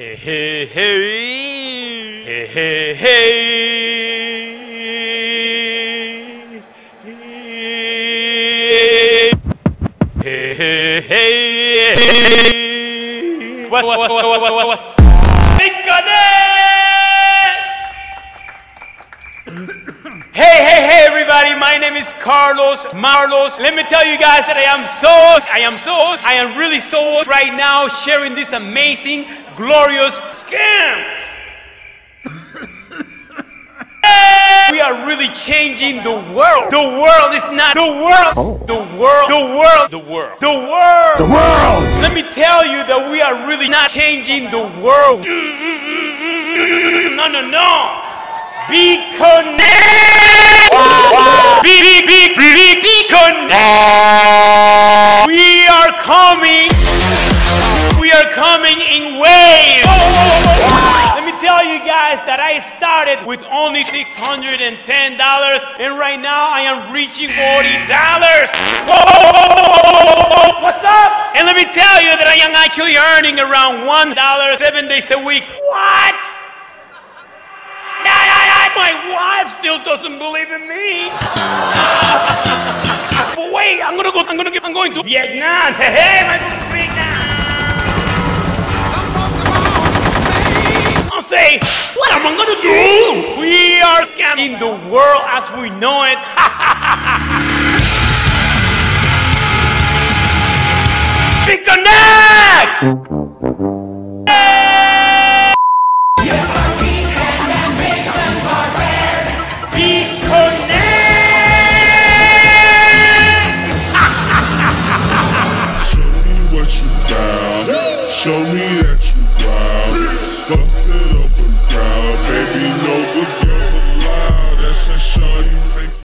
Hey, hey, hey, hey, hey, hey, hey, hey, hey, what, my name is Carlos. Let me tell you guys that I am really so right now sharing this amazing, glorious scam. We are really changing the world. The world is not the world. Oh. The world. The world. The world. The world. The world. Let me tell you that we are really not changing the world. No. Be connected. Be connected. We are coming in waves. Let me tell you guys that I started with only $610, and right now I am reaching $40. What's up? And let me tell you that I am actually earning around $1 7 days a week. What? My wife still doesn't believe in me. But wait, I'm going to Vietnam. Hey, I'm going to Vietnam. I'll say, what am I going to do? We are scamming the world as we know it. Be connected!